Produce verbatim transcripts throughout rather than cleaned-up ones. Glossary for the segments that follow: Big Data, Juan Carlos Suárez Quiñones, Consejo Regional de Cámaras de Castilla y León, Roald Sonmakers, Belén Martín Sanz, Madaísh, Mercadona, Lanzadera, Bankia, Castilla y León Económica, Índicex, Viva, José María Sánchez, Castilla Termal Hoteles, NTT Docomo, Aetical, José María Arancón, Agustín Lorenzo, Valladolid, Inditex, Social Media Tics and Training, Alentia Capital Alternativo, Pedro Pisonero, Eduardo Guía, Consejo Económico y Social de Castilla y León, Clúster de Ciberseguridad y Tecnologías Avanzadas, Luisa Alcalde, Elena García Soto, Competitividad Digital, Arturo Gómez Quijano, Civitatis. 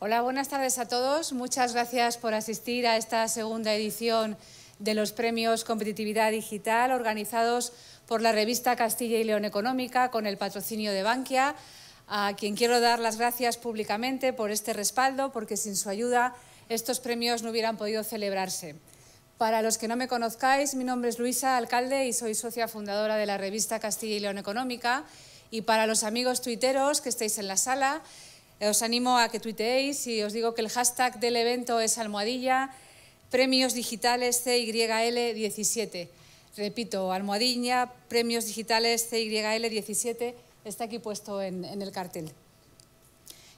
Hola, buenas tardes a todos. Muchas gracias por asistir a esta segunda edición de los premios Competitividad Digital organizados por la revista Castilla y León Económica con el patrocinio de Bankia, a quien quiero dar las gracias públicamente por este respaldo, porque sin su ayuda estos premios no hubieran podido celebrarse. Para los que no me conozcáis, mi nombre es Luisa Alcalde y soy socia fundadora de la revista Castilla y León Económica. Y para los amigos tuiteros que estáis en la sala, os animo a que tuiteéis y os digo que el hashtag del evento es almohadilla premios digitales C Y L diecisiete. Repito, almohadilla premios digitales C Y L diecisiete, está aquí puesto en, en el cartel.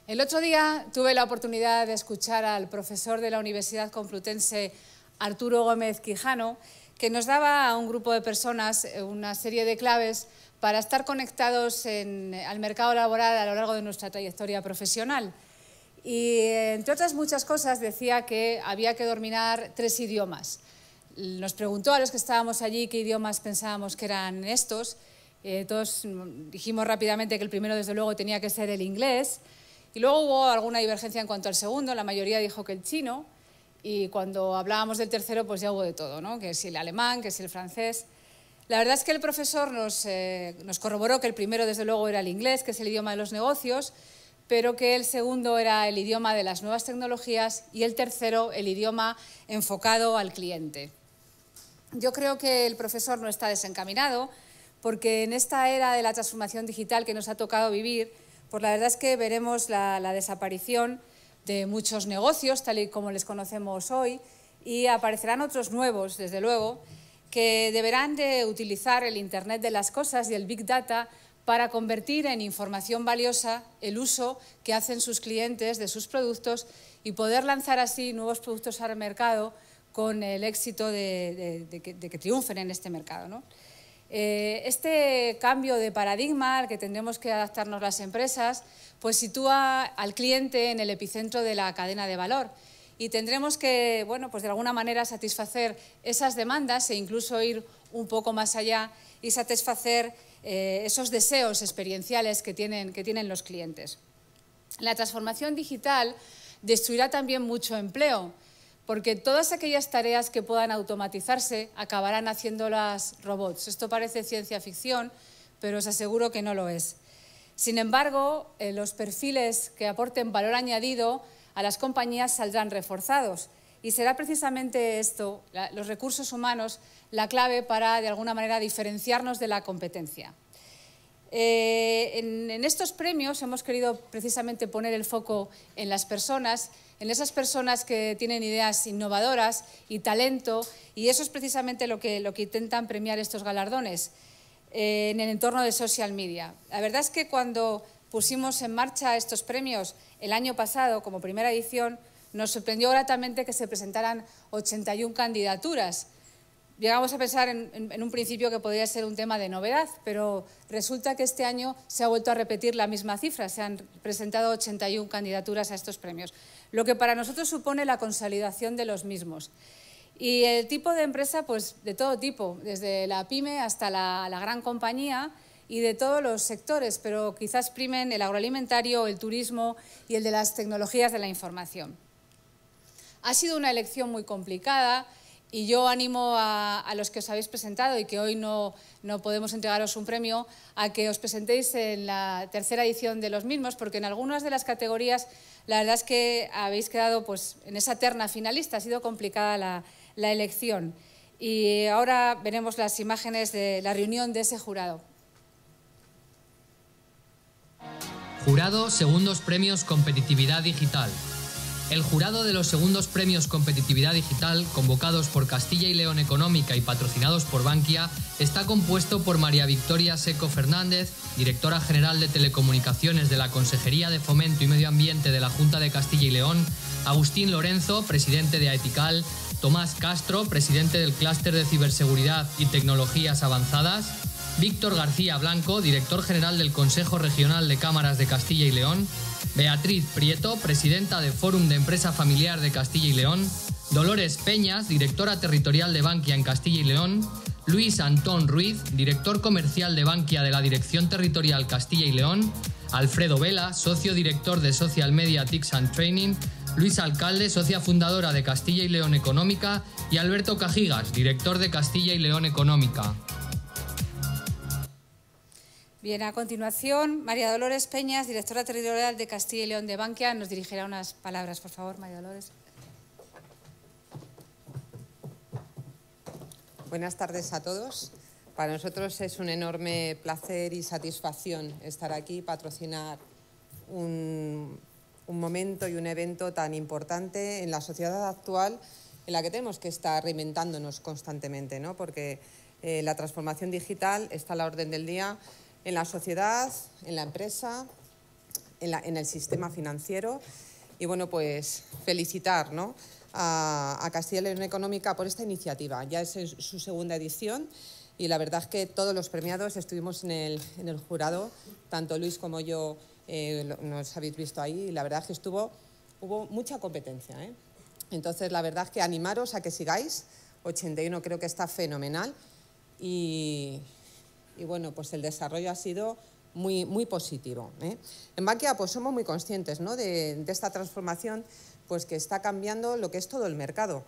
El otro día tuve la oportunidad de escuchar al profesor de la Universidad Complutense, Arturo Gómez Quijano, que nos daba a un grupo de personas una serie de claves para estar conectados en, al mercado laboral a lo largo de nuestra trayectoria profesional. Y, entre otras muchas cosas, decía que había que dominar tres idiomas. Nos preguntó a los que estábamos allí qué idiomas pensábamos que eran estos. Eh, todos dijimos rápidamente que el primero, desde luego, tenía que ser el inglés. Y luego hubo alguna divergencia en cuanto al segundo. La mayoría dijo que el chino. Y cuando hablábamos del tercero, pues ya hubo de todo, ¿no? Que si el alemán, que si el francés. La verdad es que el profesor nos, eh, nos corroboró que el primero, desde luego, era el inglés, que es el idioma de los negocios, pero que el segundo era el idioma de las nuevas tecnologías y el tercero, el idioma enfocado al cliente. Yo creo que el profesor no está desencaminado, porque en esta era de la transformación digital que nos ha tocado vivir, pues la verdad es que veremos la, la desaparición de muchos negocios, tal y como les conocemos hoy, y aparecerán otros nuevos, desde luego, que deberán de utilizar el Internet de las Cosas y el Big Data para convertir en información valiosa el uso que hacen sus clientes de sus productos y poder lanzar así nuevos productos al mercado con el éxito de, de, de, que, de que triunfen en este mercado, ¿no? Eh, este cambio de paradigma al que tendremos que adaptarnos las empresas, pues sitúa al cliente en el epicentro de la cadena de valor. Y tendremos que, bueno, pues de alguna manera satisfacer esas demandas e incluso ir un poco más allá y satisfacer eh, esos deseos experienciales que tienen, que tienen los clientes. La transformación digital destruirá también mucho empleo, porque todas aquellas tareas que puedan automatizarse acabarán haciéndolas robots. Esto parece ciencia ficción, pero os aseguro que no lo es. Sin embargo, eh, los perfiles que aporten valor añadido a las compañías saldrán reforzados, y será precisamente esto, la, los recursos humanos, la clave para, de alguna manera, diferenciarnos de la competencia. Eh, en, en estos premios hemos querido precisamente poner el foco en las personas, en esas personas que tienen ideas innovadoras y talento, y eso es precisamente lo que, lo que intentan premiar estos galardones eh, en el entorno de social media. La verdad es que cuando pusimos en marcha estos premios el año pasado como primera edición, nos sorprendió gratamente que se presentaran ochenta y una candidaturas. Llegamos a pensar en, en, en un principio que podría ser un tema de novedad, pero resulta que este año se ha vuelto a repetir la misma cifra, se han presentado ochenta y una candidaturas a estos premios, lo que para nosotros supone la consolidación de los mismos. Y el tipo de empresa, pues de todo tipo, desde la pyme hasta la, la gran compañía, y de todos los sectores, pero quizás primen el agroalimentario, el turismo y el de las tecnologías de la información. Ha sido una elección muy complicada y yo animo a, a los que os habéis presentado y que hoy no, no podemos entregaros un premio, a que os presentéis en la tercera edición de los mismos, porque en algunas de las categorías la verdad es que habéis quedado pues, en esa terna finalista, ha sido complicada la, la elección. Y ahora veremos las imágenes de la reunión de ese jurado. Jurado Segundos Premios Competitividad Digital. El jurado de los Segundos Premios Competitividad Digital, convocados por Castilla y León Económica y patrocinados por Bankia, está compuesto por María Victoria Seco Fernández, directora general de Telecomunicaciones de la Consejería de Fomento y Medio Ambiente de la Junta de Castilla y León, Agustín Lorenzo, presidente de Aetical, Tomás Castro, presidente del Clúster de Ciberseguridad y Tecnologías Avanzadas, Víctor García Blanco, director general del Consejo Regional de Cámaras de Castilla y León, Beatriz Prieto, presidenta de Fórum de Empresa Familiar de Castilla y León, Dolores Peñas, directora territorial de Bankia en Castilla y León, Luis Antón Ruiz, director comercial de Bankia de la Dirección Territorial Castilla y León, Alfredo Vela, socio director de Social Media Tics and Training, Luisa Alcalde, socia fundadora de Castilla y León Económica, y Alberto Cajigas, director de Castilla y León Económica. Bien, a continuación, María Dolores Peñas, directora territorial de Castilla y León de Bankia, nos dirigirá unas palabras, por favor, María Dolores. Buenas tardes a todos. Para nosotros es un enorme placer y satisfacción estar aquí y patrocinar un, un momento y un evento tan importante en la sociedad actual, en la que tenemos que estar reinventándonos constantemente, ¿no? Porque eh, la transformación digital está a la orden del día en la sociedad, en la empresa, en, la, en el sistema financiero. Y bueno, pues felicitar, ¿no?, a, a Castilla y León Económica por esta iniciativa. Ya es su segunda edición. Y la verdad es que todos los premiados estuvimos en el, en el jurado, tanto Luis como yo eh, nos habéis visto ahí, y la verdad es que estuvo, hubo mucha competencia, ¿eh? Entonces, la verdad es que animaros a que sigáis, ochenta y uno creo que está fenomenal, y, y bueno, pues el desarrollo ha sido muy, muy positivo, ¿eh? En Bankia pues somos muy conscientes, ¿no?, de, de esta transformación, pues que está cambiando lo que es todo el mercado,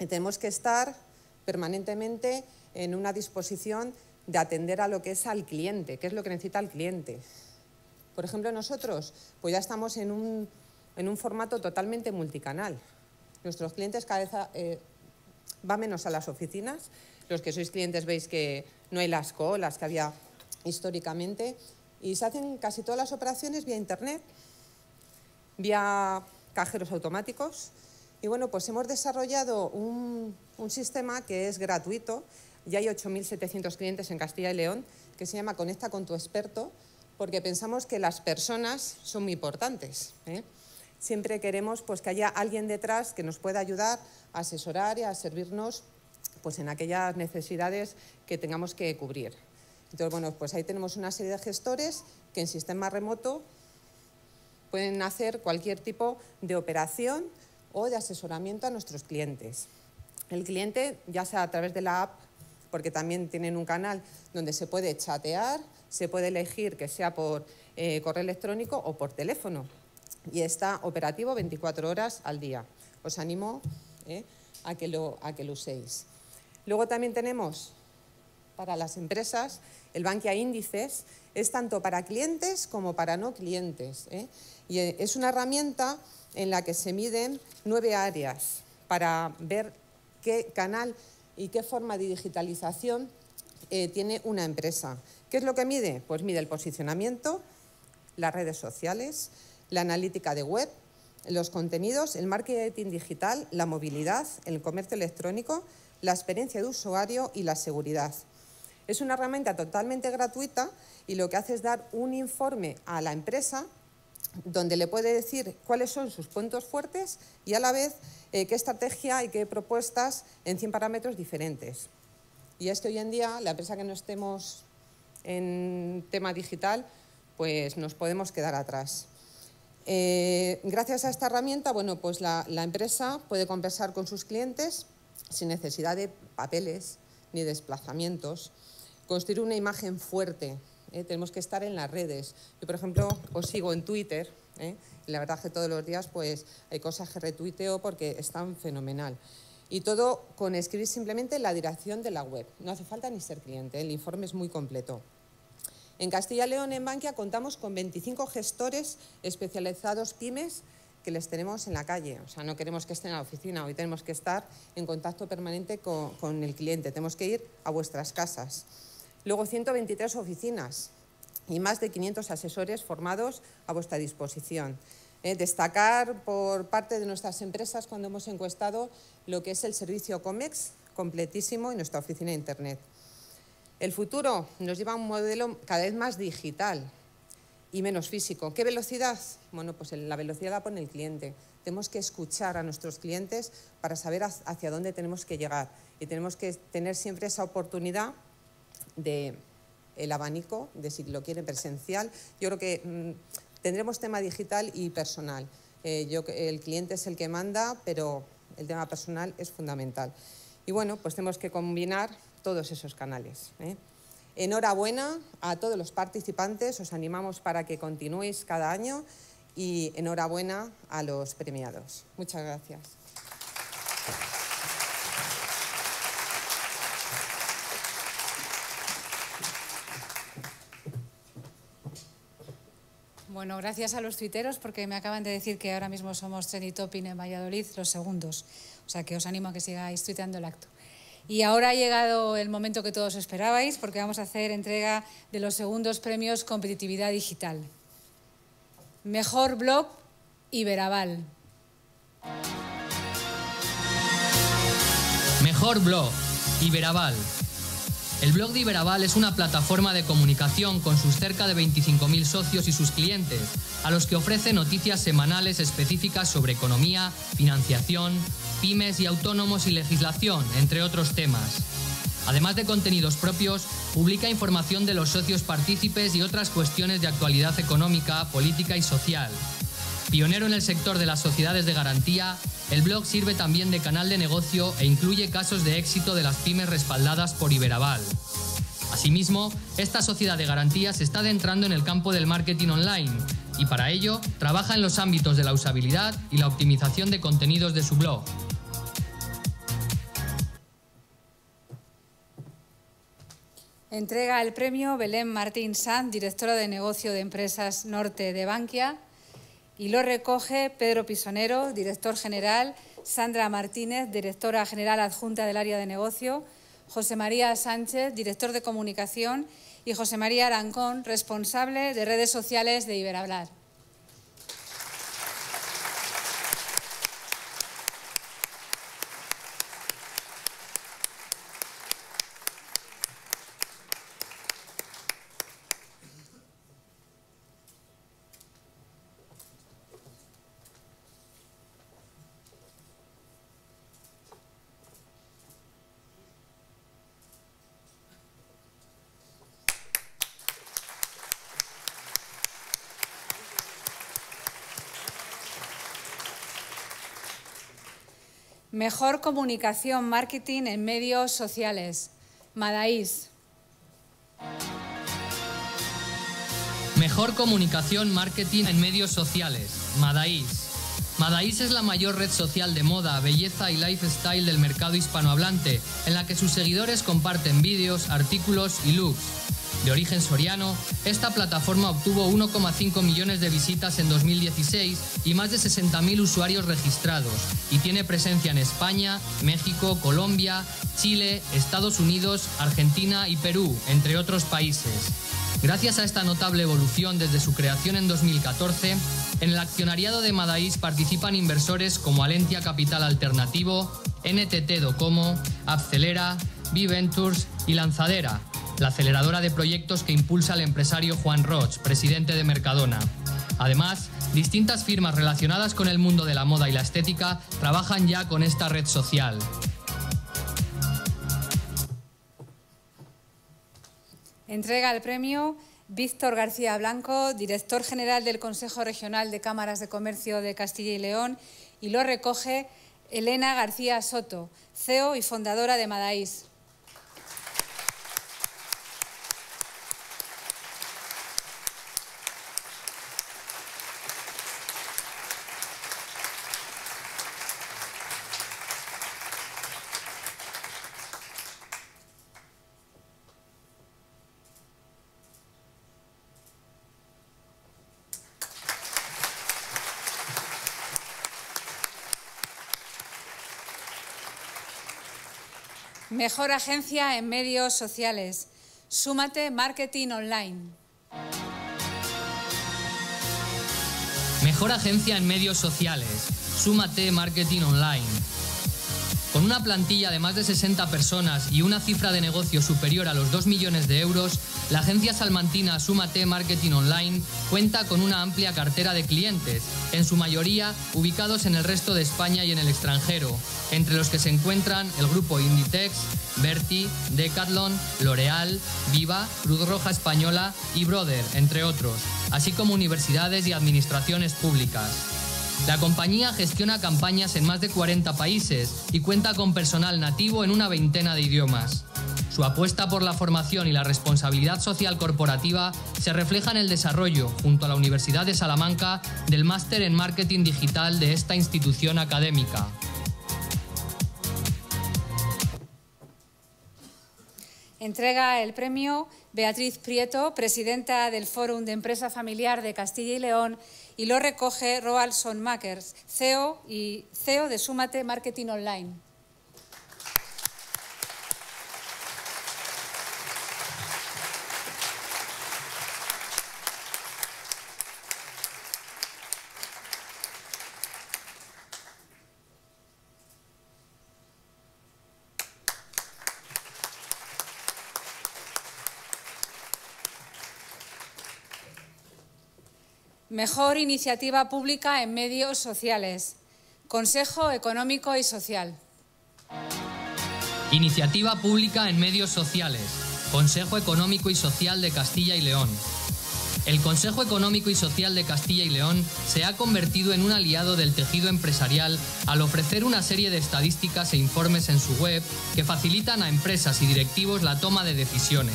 y tenemos que estar permanentemente en una disposición de atender a lo que es al cliente, qué es lo que necesita el cliente. Por ejemplo, nosotros pues ya estamos en un, en un formato totalmente multicanal. Nuestros clientes cada vez eh, van menos a las oficinas. Los que sois clientes veis que no hay las colas que había históricamente y se hacen casi todas las operaciones vía internet, vía cajeros automáticos. Y bueno, pues hemos desarrollado un, un sistema que es gratuito. Ya hay ocho mil setecientos clientes en Castilla y León, que se llama Conecta con tu experto, porque pensamos que las personas son muy importantes, ¿eh? Siempre queremos pues, que haya alguien detrás que nos pueda ayudar a asesorar y a servirnos pues, en aquellas necesidades que tengamos que cubrir. Entonces, bueno, pues ahí tenemos una serie de gestores que en sistema remoto pueden hacer cualquier tipo de operación o de asesoramiento a nuestros clientes. El cliente, ya sea a través de la app, porque también tienen un canal donde se puede chatear, se puede elegir que sea por eh, correo electrónico o por teléfono. Y está operativo veinticuatro horas al día. Os animo eh, a, que lo, a que lo uséis. Luego también tenemos para las empresas el Bankia Índices. Es tanto para clientes como para no clientes, ¿eh? Y es una herramienta en la que se miden nueve áreas para ver qué canal y qué forma de digitalización eh, tiene una empresa. ¿Qué es lo que mide? Pues mide el posicionamiento, las redes sociales, la analítica de web, los contenidos, el marketing digital, la movilidad, el comercio electrónico, la experiencia de usuario y la seguridad. Es una herramienta totalmente gratuita y lo que hace es dar un informe a la empresa donde le puede decir cuáles son sus puntos fuertes y a la vez eh, qué estrategia y qué propuestas en cien parámetros diferentes. Y es que hoy en día, la empresa que no estemos en tema digital, pues nos podemos quedar atrás. Eh, gracias a esta herramienta, bueno, pues la, la empresa puede conversar con sus clientes sin necesidad de papeles ni desplazamientos, construir una imagen fuerte. Eh, tenemos que estar en las redes. Yo, por ejemplo, os sigo en Twitter, ¿eh? Y la verdad es que todos los días pues, hay cosas que retuiteo porque están fenomenal. Y todo con escribir simplemente la dirección de la web. No hace falta ni ser cliente, el informe es muy completo. En Castilla y León, en Bankia, contamos con veinticinco gestores especializados pymes que les tenemos en la calle. O sea, no queremos que estén en la oficina, hoy tenemos que estar en contacto permanente con, con el cliente. Tenemos que ir a vuestras casas. Luego, ciento veintitrés oficinas y más de quinientos asesores formados a vuestra disposición. Eh, destacar por parte de nuestras empresas cuando hemos encuestado lo que es el servicio Comex, completísimo, en nuestra oficina de Internet. El futuro nos lleva a un modelo cada vez más digital y menos físico. ¿Qué velocidad? Bueno, pues la velocidad la pone el cliente. Tenemos que escuchar a nuestros clientes para saber hacia dónde tenemos que llegar y tenemos que tener siempre esa oportunidad de el abanico, de si lo quieren presencial. Yo creo que mmm, tendremos tema digital y personal. Eh, yo, el cliente es el que manda, pero el tema personal es fundamental. Y bueno, pues tenemos que combinar todos esos canales, ¿eh? Enhorabuena a todos los participantes, os animamos para que continuéis cada año y enhorabuena a los premiados. Muchas gracias. Bueno, gracias a los tuiteros porque me acaban de decir que ahora mismo somos Trending Topic en Valladolid los segundos. O sea que os animo a que sigáis tuiteando el acto. Y ahora ha llegado el momento que todos esperabais porque vamos a hacer entrega de los segundos premios Competitividad Digital. Mejor blog, Iberaval. Mejor blog, Iberaval. El blog de Iberaval es una plataforma de comunicación con sus cerca de veinticinco mil socios y sus clientes, a los que ofrece noticias semanales específicas sobre economía, financiación, pymes y autónomos y legislación, entre otros temas. Además de contenidos propios, publica información de los socios partícipes y otras cuestiones de actualidad económica, política y social. Pionero en el sector de las sociedades de garantía, el blog sirve también de canal de negocio e incluye casos de éxito de las pymes respaldadas por Iberaval. Asimismo, esta sociedad de garantía se está adentrando en el campo del marketing online y para ello trabaja en los ámbitos de la usabilidad y la optimización de contenidos de su blog. Entrega el premio Belén Martín Sanz, directora de negocio de empresas norte de Bankia. Y lo recoge Pedro Pisonero, director general, Sandra Martínez, directora general adjunta del área de negocio, José María Sánchez, director de comunicación y José María Arancón, responsable de redes sociales de Iberhablar. Mejor comunicación marketing en medios sociales, Madaísh. Mejor comunicación marketing en medios sociales, Madaísh. Madaísh es la mayor red social de moda, belleza y lifestyle del mercado hispanohablante, en la que sus seguidores comparten vídeos, artículos y looks. De origen soriano, esta plataforma obtuvo uno coma cinco millones de visitas en dos mil dieciséis y más de sesenta mil usuarios registrados, y tiene presencia en España, México, Colombia, Chile, Estados Unidos, Argentina y Perú, entre otros países. Gracias a esta notable evolución desde su creación en dos mil catorce, en el accionariado de Madaísh participan inversores como Alentia Capital Alternativo, N T T Docomo, Accelera, B-Ventures y Lanzadera, la aceleradora de proyectos que impulsa el empresario Juan Roig, presidente de Mercadona. Además, distintas firmas relacionadas con el mundo de la moda y la estética trabajan ya con esta red social. Entrega el premio Víctor García Blanco, director general del Consejo Regional de Cámaras de Comercio de Castilla y León, y lo recoge Elena García Soto, C E O y fundadora de Madaísh. Mejor agencia en medios sociales, Súmate Marketing Online. Mejor agencia en medios sociales, Súmate Marketing Online. Con una plantilla de más de sesenta personas y una cifra de negocio superior a los dos millones de euros, la agencia salmantina Súmate Marketing Online cuenta con una amplia cartera de clientes, en su mayoría ubicados en el resto de España y en el extranjero, entre los que se encuentran el grupo Inditex, Berti, Decathlon, L'Oreal, Viva, Cruz Roja Española y Brother, entre otros, así como universidades y administraciones públicas. La compañía gestiona campañas en más de cuarenta países y cuenta con personal nativo en una veintena de idiomas. Su apuesta por la formación y la responsabilidad social corporativa se refleja en el desarrollo, junto a la Universidad de Salamanca, del Máster en Marketing Digital de esta institución académica. Entrega el premio Beatriz Prieto, presidenta del Fórum de Empresa Familiar de Castilla y León, y lo recoge Roald Sonmakers, C E O y C E O de Súmate Marketing Online. Mejor iniciativa pública en medios sociales. Consejo Económico y Social. Iniciativa pública en medios sociales. Consejo Económico y Social de Castilla y León. El Consejo Económico y Social de Castilla y León se ha convertido en un aliado del tejido empresarial al ofrecer una serie de estadísticas e informes en su web que facilitan a empresas y directivos la toma de decisiones.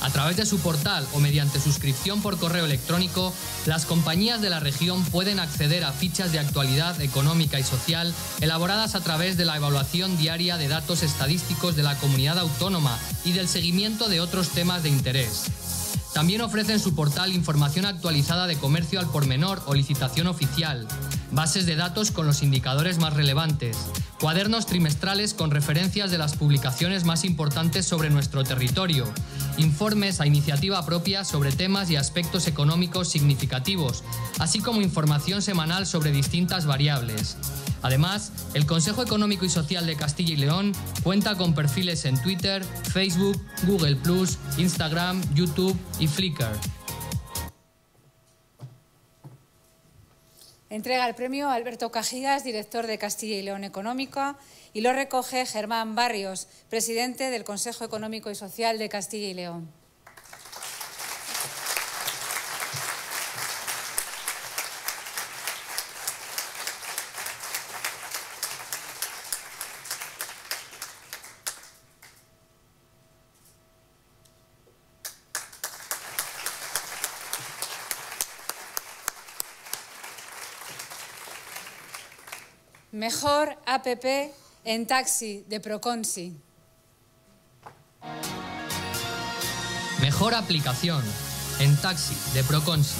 A través de su portal o mediante suscripción por correo electrónico, las compañías de la región pueden acceder a fichas de actualidad económica y social elaboradas a través de la evaluación diaria de datos estadísticos de la comunidad autónoma y del seguimiento de otros temas de interés. También ofrece en su portal información actualizada de comercio al por menor o licitación oficial, bases de datos con los indicadores más relevantes, cuadernos trimestrales con referencias de las publicaciones más importantes sobre nuestro territorio, informes a iniciativa propia sobre temas y aspectos económicos significativos, así como información semanal sobre distintas variables. Además, el Consejo Económico y Social de Castilla y León cuenta con perfiles en Twitter, Facebook, Google plus, Instagram, YouTube y Flickr. Entrega el premio a Alberto Cajías, director de Castilla y León Económica, y lo recoge Germán Barrios, presidente del Consejo Económico y Social de Castilla y León. Mejor app en taxi de Proconsi. Mejor aplicación en taxi de Proconsi.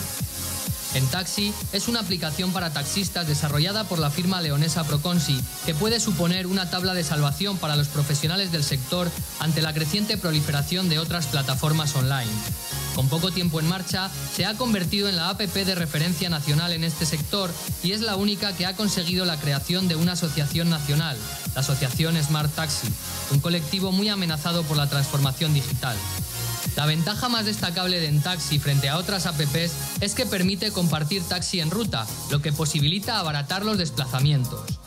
Entaxi es una aplicación para taxistas desarrollada por la firma leonesa Proconsi que puede suponer una tabla de salvación para los profesionales del sector ante la creciente proliferación de otras plataformas online. Con poco tiempo en marcha, se ha convertido en la app de referencia nacional en este sector y es la única que ha conseguido la creación de una asociación nacional, la asociación Smart Taxi, un colectivo muy amenazado por la transformación digital. La ventaja más destacable de Entaxi frente a otras apps es que permite compartir taxi en ruta, lo que posibilita abaratar los desplazamientos.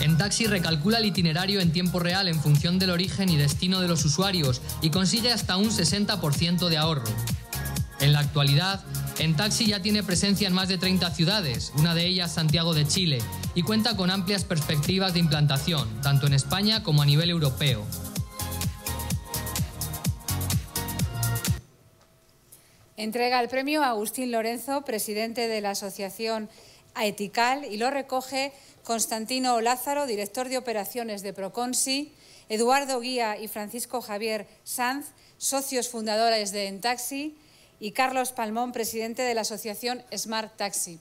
Entaxi recalcula el itinerario en tiempo real en función del origen y destino de los usuarios y consigue hasta un sesenta por ciento de ahorro. En la actualidad, Entaxi ya tiene presencia en más de treinta ciudades, una de ellas Santiago de Chile, y cuenta con amplias perspectivas de implantación, tanto en España como a nivel europeo. Entrega el premio a Agustín Lorenzo, presidente de la asociación Aetical, y lo recoge Constantino Lázaro, director de operaciones de Proconsi, Eduardo Guía y Francisco Javier Sanz, socios fundadores de Entaxi, y Carlos Palmón, presidente de la asociación Smart Taxi.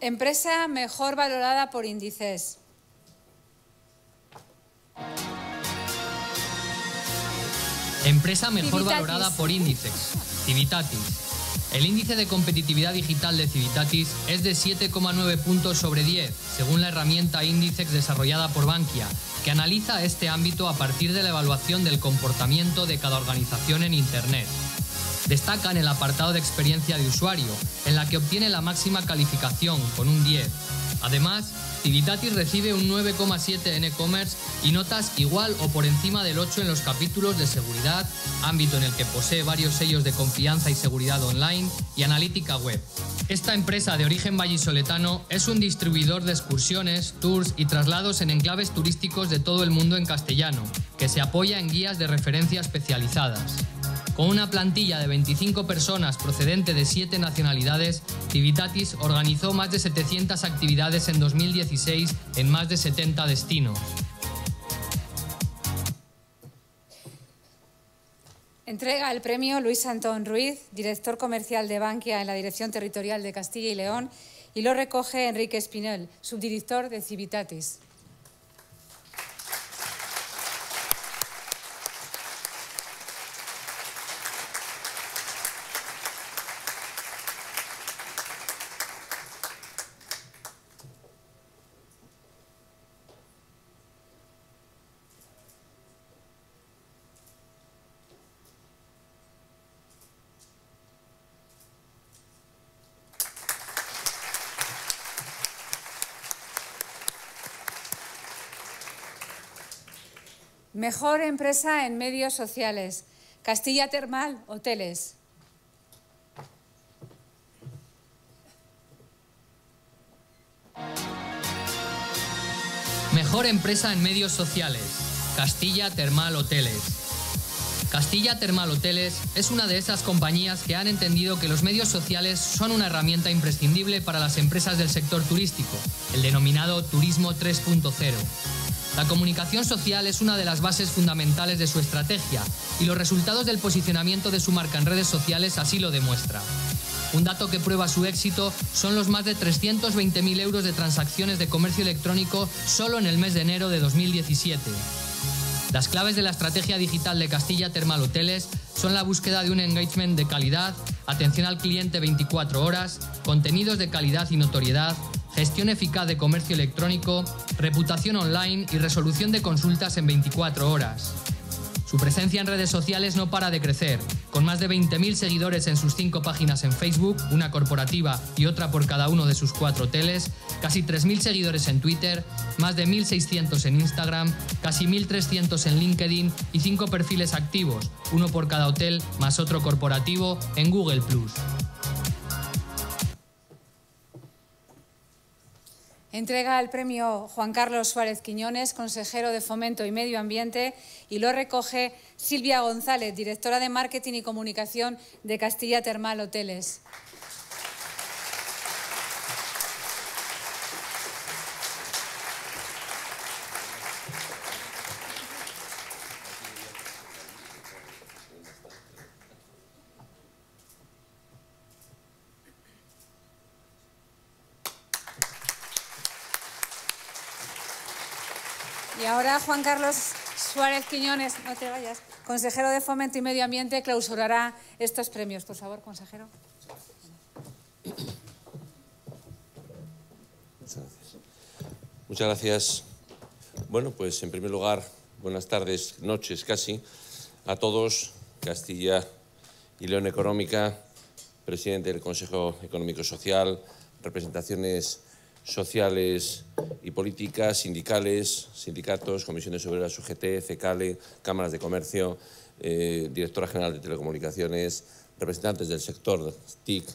Empresa mejor valorada por índices. Empresa mejor Civitatis. valorada por índices. Civitatis. El índice de competitividad digital de Civitatis es de siete coma nueve puntos sobre diez, según la herramienta Índicex desarrollada por Bankia, que analiza este ámbito a partir de la evaluación del comportamiento de cada organización en Internet. Destacan el apartado de experiencia de usuario, en la que obtiene la máxima calificación, con un diez. Además, Civitatis recibe un nueve coma siete en e-commerce y notas igual o por encima del ocho en los capítulos de seguridad, ámbito en el que posee varios sellos de confianza y seguridad online, y analítica web. Esta empresa de origen vallisoletano es un distribuidor de excursiones, tours y traslados en enclaves turísticos de todo el mundo en castellano, que se apoya en guías de referencia especializadas. Con una plantilla de veinticinco personas procedente de siete nacionalidades, Civitatis organizó más de setecientas actividades en dos mil dieciséis en más de setenta destinos. Entrega el premio Luis Antón Ruiz, director comercial de Bankia en la Dirección Territorial de Castilla y León, y lo recoge Enrique Espinel, subdirector de Civitatis. Mejor empresa en medios sociales, Castilla Termal Hoteles. Mejor empresa en medios sociales, Castilla Termal Hoteles. Castilla Termal Hoteles es una de esas compañías que han entendido que los medios sociales son una herramienta imprescindible para las empresas del sector turístico, el denominado Turismo tres punto cero. La comunicación social es una de las bases fundamentales de su estrategia y los resultados del posicionamiento de su marca en redes sociales así lo demuestra. Un dato que prueba su éxito son los más de trescientos veinte mil euros de transacciones de comercio electrónico solo en el mes de enero de dos mil diecisiete. Las claves de la estrategia digital de Castilla Termal Hoteles son la búsqueda de un engagement de calidad, atención al cliente veinticuatro horas, contenidos de calidad y notoriedad, gestión eficaz de comercio electrónico, reputación online y resolución de consultas en veinticuatro horas. Su presencia en redes sociales no para de crecer, con más de veinte mil seguidores en sus cinco páginas en Facebook, una corporativa y otra por cada uno de sus cuatro hoteles, casi tres mil seguidores en Twitter, más de mil seiscientos en Instagram, casi mil trescientos en LinkedIn y cinco perfiles activos, uno por cada hotel más otro corporativo en Google plus. Entrega el premio Juan Carlos Suárez Quiñones, consejero de Fomento y Medio Ambiente, y lo recoge Silvia González, directora de Marketing y Comunicación de Castilla Termal Hoteles. Y ahora Juan Carlos Suárez Quiñones, no te vayas, consejero de Fomento y Medio Ambiente, clausurará estos premios. Por favor, consejero. Muchas gracias. Muchas gracias. Bueno, pues en primer lugar, buenas tardes, noches casi, a todos. Castilla y León Económica, presidente del Consejo Económico y Social, representaciones sociales y políticas, sindicales, sindicatos, comisiones obreras, U G T, CECALE, cámaras de comercio, eh, directora general de telecomunicaciones, representantes del sector T I C,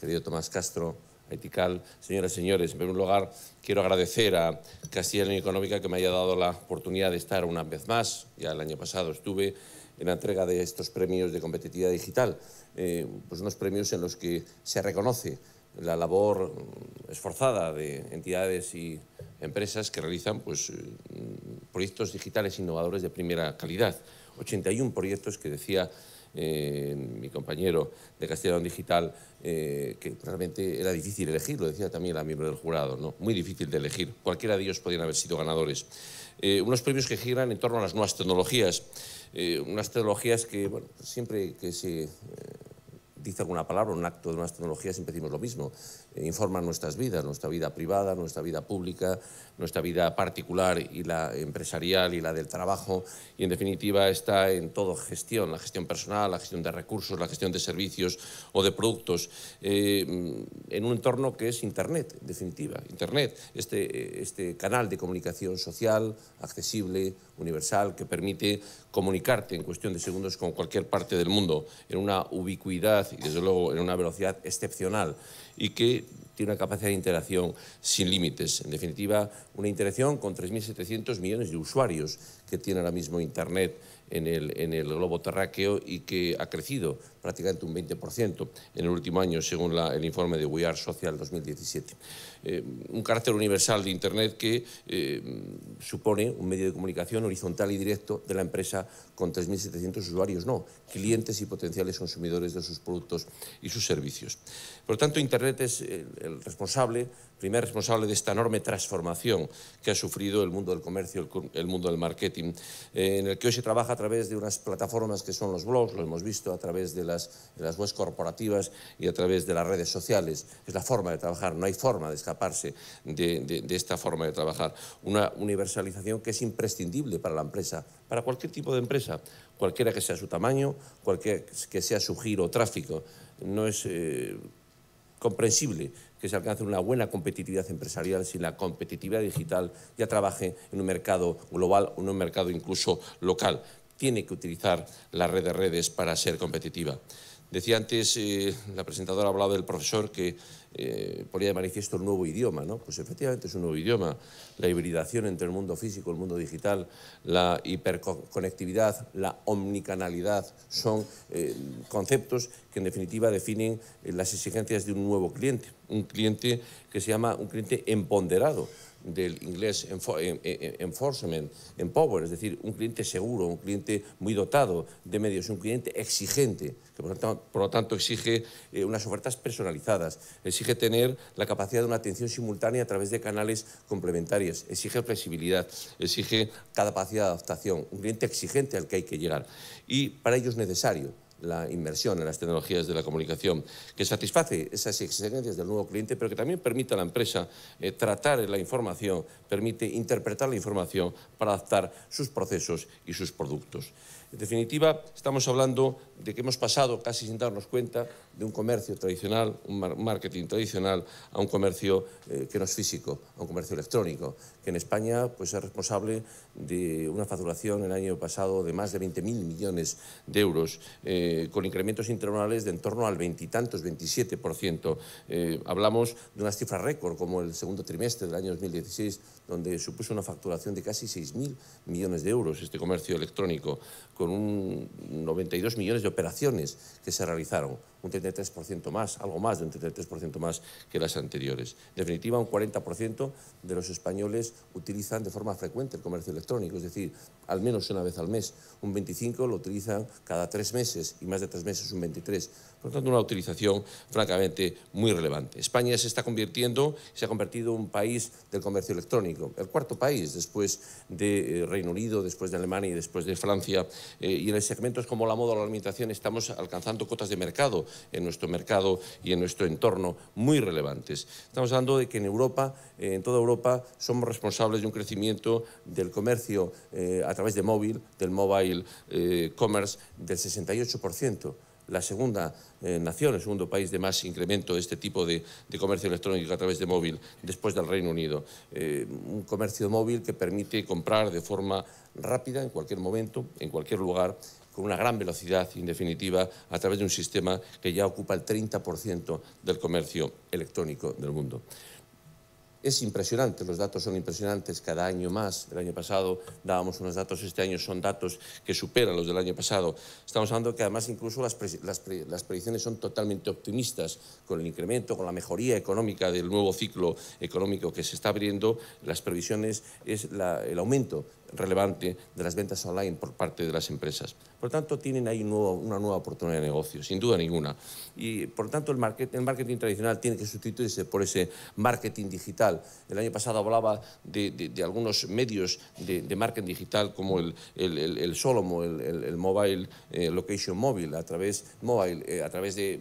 querido Tomás Castro, Aetical. Señoras y señores, en primer lugar quiero agradecer a Castilla y León Económica que me haya dado la oportunidad de estar una vez más. Ya el año pasado estuve en la entrega de estos premios de competitividad digital, eh, pues unos premios en los que se reconoce la labor esforzada de entidades y empresas que realizan pues, proyectos digitales innovadores de primera calidad. ochenta y un proyectos que decía eh, mi compañero de Castilla-León Digital, eh, que realmente era difícil elegir, lo decía también la miembro del jurado, ¿no? Muy difícil de elegir, cualquiera de ellos podían haber sido ganadores. Eh, unos premios que giran en torno a las nuevas tecnologías, eh, unas tecnologías que bueno, siempre que se... Eh, dice alguna palabra, un acto de unas tecnologías, siempre decimos lo mismo. Eh, informan nuestras vidas, nuestra vida privada, nuestra vida pública, nuestra vida particular y la empresarial y la del trabajo. Y en definitiva está en todo gestión, la gestión personal, la gestión de recursos, la gestión de servicios o de productos, eh, en un entorno que es Internet, en definitiva. Internet, este, este canal de comunicación social, accesible, universal, que permite comunicarte en cuestión de segundos con cualquier parte del mundo, en una ubicuidad y desde luego en una velocidad excepcional, y que tiene una capacidad de interacción sin límites. En definitiva, una interacción con tres mil setecientos millones de usuarios que tiene ahora mismo Internet en el, en el globo terráqueo, y que ha crecido prácticamente un veinte por ciento en el último año, según la, el informe de We Are Social dos mil diecisiete. Eh, un carácter universal de Internet que eh, supone un medio de comunicación horizontal y directo de la empresa con tres mil setecientos usuarios, no, clientes y potenciales consumidores de sus productos y sus servicios. Por lo tanto, Internet es el, el responsable, primer responsable de esta enorme transformación que ha sufrido el mundo del comercio, el, el mundo del marketing, eh, en el que hoy se trabaja a través de unas plataformas que son los blogs, lo hemos visto, a través de la de las webs corporativas y a través de las redes sociales. Es la forma de trabajar, no hay forma de escaparse de, de, de esta forma de trabajar. Una universalización que es imprescindible para la empresa, para cualquier tipo de empresa, cualquiera que sea su tamaño, cualquiera que sea su giro o tráfico. No es eh, comprensible que se alcance una buena competitividad empresarial si la competitividad digital ya trabaje en un mercado global o en un mercado incluso local. Tiene que utilizar la red de redes para ser competitiva. Decía antes, eh, la presentadora ha hablado del profesor que eh, ponía de manifiesto el nuevo idioma, ¿no? Pues efectivamente es un nuevo idioma, la hibridación entre el mundo físico y el mundo digital, la hiperconectividad, la omnicanalidad, son eh, conceptos que en definitiva definen eh, las exigencias de un nuevo cliente, un cliente que se llama un cliente empoderado, del inglés enforcement, empower, es decir, un cliente seguro, un cliente muy dotado de medios, un cliente exigente, que por lo tanto, por lo tanto exige eh, unas ofertas personalizadas, exige tener la capacidad de una atención simultánea a través de canales complementarios, exige flexibilidad, exige capacidad de adaptación, un cliente exigente al que hay que llegar. Y para ello es necesario la inmersión en las tecnologías de la comunicación, que satisface esas exigencias del nuevo cliente, pero que también permite a la empresa eh, tratar la información, permite interpretar la información para adaptar sus procesos y sus productos. En definitiva, estamos hablando de que hemos pasado, casi sin darnos cuenta, de un comercio tradicional, un marketing tradicional, a un comercio eh, que no es físico, a un comercio electrónico, que en España pues, es responsable de una facturación el año pasado de más de veinte mil millones de euros, eh, con incrementos interanuales de en torno al veintitantos, veintisiete por ciento. Eh, hablamos de unas cifras récord, como el segundo trimestre del año dos mil dieciséis, donde supuso una facturación de casi seis mil millones de euros este comercio electrónico, con un noventa y dos millones de operaciones que se realizaron, un treinta y tres por ciento más, algo más de un treinta y tres por ciento más que las anteriores. En definitiva, un cuarenta por ciento de los españoles utilizan de forma frecuente el comercio electrónico, es decir, al menos una vez al mes, un veinticinco por ciento lo utilizan cada tres meses y más de tres meses un veintitrés por ciento. Por lo tanto, una utilización francamente muy relevante. España se está convirtiendo, se ha convertido en un país del comercio electrónico, el cuarto país después de eh, Reino Unido, después de Alemania y después de Francia, eh, y en segmentos como la moda o la alimentación estamos alcanzando cotas de mercado en nuestro mercado y en nuestro entorno muy relevantes. Estamos hablando de que en Europa, eh, en toda Europa, somos responsables de un crecimiento del comercio eh, a través de móvil, del mobile eh, commerce, del sesenta y ocho por ciento. La segunda eh, nación, el segundo país de más incremento de este tipo de, de comercio electrónico a través de móvil, después del Reino Unido. Eh, un comercio móvil que permite comprar de forma rápida, en cualquier momento, en cualquier lugar, con una gran velocidad, en definitiva, a través de un sistema que ya ocupa el treinta por ciento del comercio electrónico del mundo. Es impresionante, los datos son impresionantes, cada año más. El año pasado dábamos unos datos, este año son datos que superan los del año pasado. Estamos hablando que además incluso las, pre, las, pre, las predicciones son totalmente optimistas, con el incremento, con la mejoría económica del nuevo ciclo económico que se está abriendo, las previsiones es la, el aumento relevante de las ventas online por parte de las empresas. Por tanto, tienen ahí un nuevo, una nueva oportunidad de negocio, sin duda ninguna. Y por tanto, el, market, el marketing tradicional tiene que sustituirse por ese marketing digital. El año pasado hablaba de, de, de algunos medios de, de marketing digital como el, el, el, el Solomo, el, el, el Mobile eh, Location Mobile, a través, mobile, eh, a través de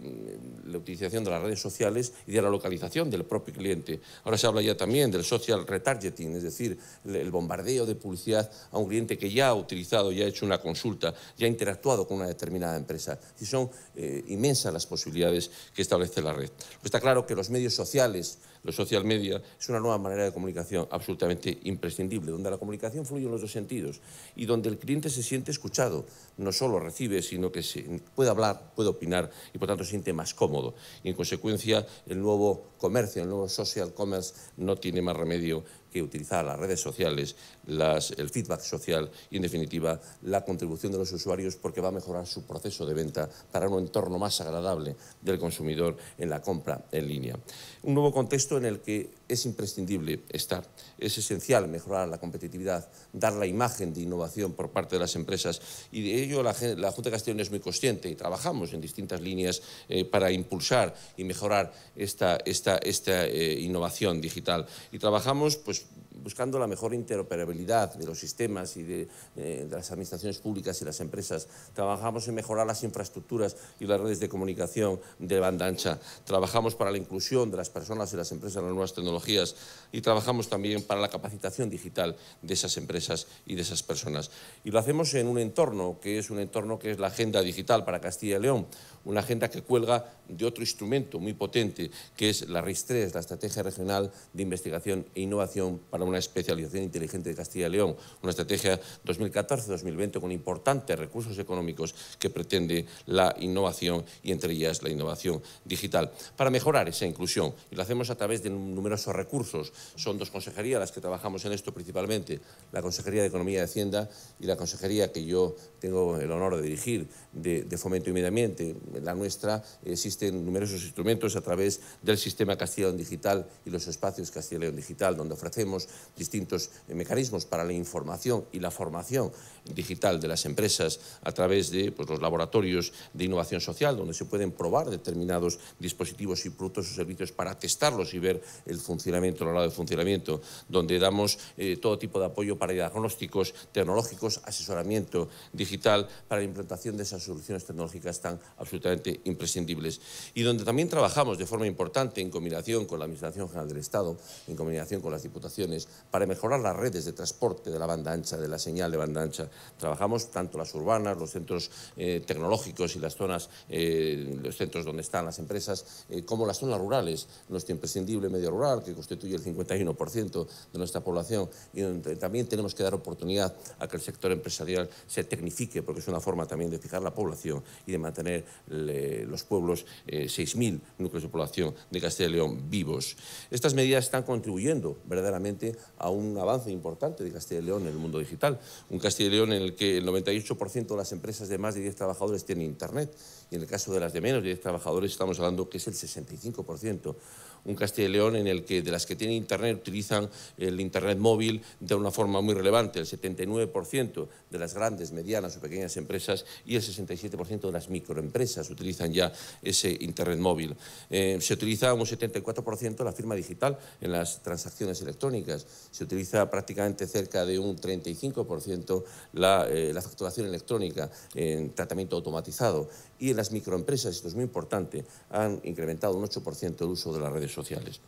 la utilización de las redes sociales y de la localización del propio cliente. Ahora se habla ya también del social retargeting, es decir, el, el bombardeo de publicidad a un cliente que ya ha utilizado, ya ha hecho una consulta, ya ha interactuado con una determinada empresa. Y son eh, inmensas las posibilidades que establece la red. Está claro que los medios sociales, los social media, es una nueva manera de comunicación absolutamente imprescindible, donde la comunicación fluye en los dos sentidos y donde el cliente se siente escuchado, no solo recibe, sino que se puede hablar, puede opinar y por tanto se siente más cómodo. Y en consecuencia el nuevo comercio, el nuevo social commerce no tiene más remedio que utilizar las redes sociales, las, el feedback social y, en definitiva, la contribución de los usuarios, porque va a mejorar su proceso de venta para un entorno más agradable del consumidor en la compra en línea. Un nuevo contexto en el que es imprescindible estar. Es esencial mejorar la competitividad, dar la imagen de innovación por parte de las empresas, y de ello la, la Junta de Castilla y León es muy consciente y trabajamos en distintas líneas eh, para impulsar y mejorar esta, esta, esta eh, innovación digital. Y trabajamos, pues, buscando la mejor interoperabilidad de los sistemas y de, eh, de las administraciones públicas y las empresas. Trabajamos en mejorar las infraestructuras y las redes de comunicación de banda ancha. Trabajamos para la inclusión de las personas y las empresas en las nuevas tecnologías y trabajamos también para la capacitación digital de esas empresas y de esas personas. Y lo hacemos en un entorno que es un entorno que es la agenda digital para Castilla y León, una agenda que cuelga de otro instrumento muy potente que es la RIS tres, la Estrategia Regional de Investigación e Innovación para una especialización inteligente de Castilla y León, una estrategia dos mil catorce dos mil veinte con importantes recursos económicos que pretende la innovación y entre ellas la innovación digital, para mejorar esa inclusión. Y lo hacemos a través de numerosos recursos. Son dos consejerías las que trabajamos en esto principalmente, la Consejería de Economía y Hacienda y la consejería que yo tengo el honor de dirigir, de, de Fomento y Medio Ambiente. En la nuestra existen numerosos instrumentos a través del sistema Castilla y León Digital y los espacios Castilla y León Digital, donde ofrecemos distintos mecanismos para la información y la formación digital de las empresas a través de pues, los laboratorios de innovación social, donde se pueden probar determinados dispositivos y productos o servicios para testarlos y ver el funcionamiento, el grado de funcionamiento, donde damos eh, todo tipo de apoyo para diagnósticos tecnológicos, asesoramiento digital para la implantación de esas soluciones tecnológicas tan absolutamente imprescindibles. Y donde también trabajamos de forma importante en combinación con la Administración General del Estado, en combinación con las diputaciones, para mejorar las redes de transporte de la banda ancha, de la señal de banda ancha. Trabajamos tanto las urbanas, los centros eh, tecnológicos y las zonas, eh, los centros donde están las empresas, eh, como las zonas rurales, nuestro imprescindible medio rural, que constituye el cincuenta y uno por ciento de nuestra población, y donde también tenemos que dar oportunidad a que el sector empresarial se tecnifique, porque es una forma también de fijar la población y de mantener le, los pueblos, eh, seis mil núcleos de población de Castilla y León vivos. Estas medidas están contribuyendo verdaderamente a un avance importante de Castilla y León en el mundo digital. Un Castilla y León en el que el noventa y ocho por ciento de las empresas de más de diez trabajadores tienen Internet y en el caso de las de menos de diez trabajadores estamos hablando que es el sesenta y cinco por ciento. Un Castilla y León en el que de las que tienen Internet utilizan el Internet móvil de una forma muy relevante, el setenta y nueve por ciento de las grandes, medianas o pequeñas empresas y el sesenta y siete por ciento de las microempresas utilizan ya ese Internet móvil. Eh, se utiliza un setenta y cuatro por ciento la firma digital en las transacciones electrónicas, se utiliza prácticamente cerca de un treinta y cinco por ciento la, eh, la facturación electrónica en tratamiento automatizado y en las microempresas, esto es muy importante, han incrementado un ocho por ciento el uso de las redes sociales.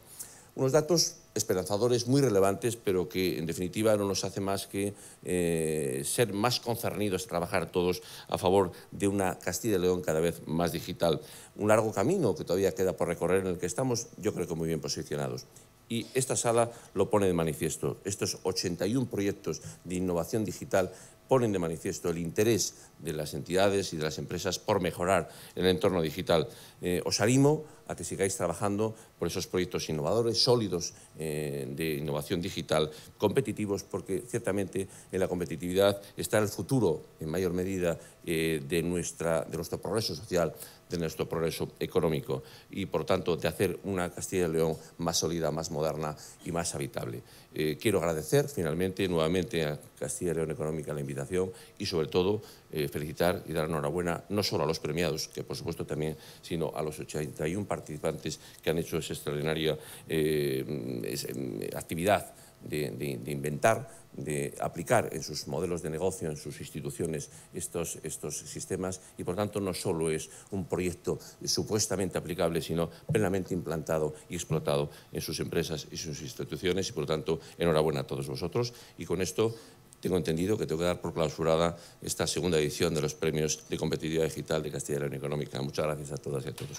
Unos datos esperanzadores, muy relevantes, pero que en definitiva no nos hace más que eh, ser más concernidos, trabajar todos a favor de una Castilla y León cada vez más digital. Un largo camino que todavía queda por recorrer en el que estamos, yo creo que muy bien posicionados. Y esta sala lo pone de manifiesto. Estos ochenta y un proyectos de innovación digital ponen de manifiesto el interés de las entidades y de las empresas por mejorar el entorno digital. Eh, os animo a que sigáis trabajando por esos proyectos innovadores, sólidos eh, de innovación digital, competitivos, porque ciertamente en la competitividad está el futuro, en mayor medida, eh, de, nuestra, de nuestro progreso social, de nuestro progreso económico y, por tanto, de hacer una Castilla y León más sólida, más moderna y más habitable. Eh, quiero agradecer, finalmente, nuevamente a Castilla y León Económica la invitación y, sobre todo, eh, felicitar y dar enhorabuena no solo a los premiados, que por supuesto también, sino a los ochenta y un participantes que han hecho esa extraordinaria eh, actividad de, de, de inventar, de aplicar en sus modelos de negocio, en sus instituciones, estos, estos sistemas y, por tanto, no solo es un proyecto supuestamente aplicable, sino plenamente implantado y explotado en sus empresas y sus instituciones y, por tanto, enhorabuena a todos vosotros. Y con esto tengo entendido que tengo que dar por clausurada esta segunda edición de los premios de competitividad digital de Castilla y León Económica. Muchas gracias a todas y a todos.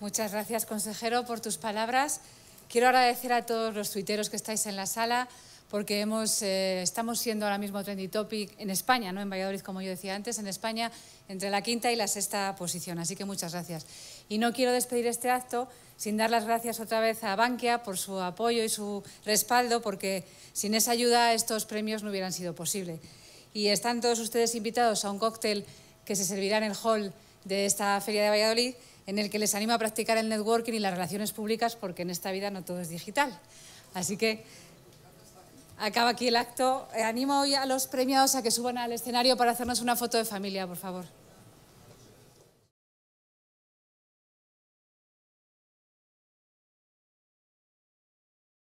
Muchas gracias, consejero, por tus palabras. Quiero agradecer a todos los tuiteros que estáis en la sala porque hemos, eh, estamos siendo ahora mismo Trendy Topic en España, no en Valladolid, como yo decía antes, en España, entre la quinta y la sexta posición. Así que muchas gracias. Y no quiero despedir este acto sin dar las gracias otra vez a Bankia por su apoyo y su respaldo, porque sin esa ayuda estos premios no hubieran sido posible. Y están todos ustedes invitados a un cóctel que se servirá en el hall de esta Feria de Valladolid, en el que les animo a practicar el networking y las relaciones públicas, porque en esta vida no todo es digital. Así que acaba aquí el acto. Animo hoy a los premiados a que suban al escenario para hacernos una foto de familia, por favor.